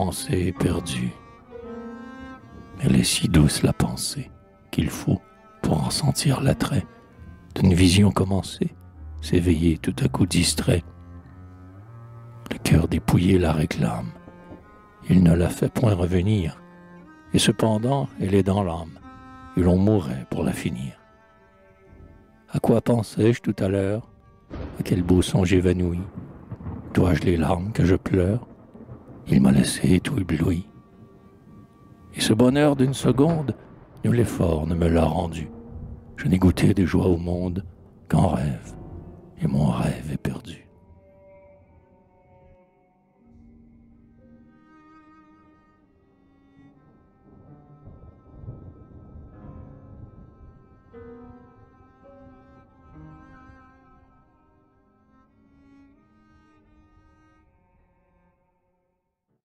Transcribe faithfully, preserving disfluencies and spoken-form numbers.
pensée perdue. Elle est si douce la pensée qu'il faut, pour en sentir l'attrait, d'une vision commencée, s'éveiller tout à coup distrait. Le cœur dépouillé la réclame, il ne la fait point revenir, et cependant elle est dans l'âme, et l'on mourrait pour la finir. À quoi pensais-je tout à l'heure? À quel beau songe évanoui? Dois-je les larmes que je pleure? Il m'a laissé tout ébloui. Et ce bonheur d'une seconde, nul l'effort ne me l'a rendu. Je n'ai goûté des joies au monde qu'en rêve, et mon rêve est perdu.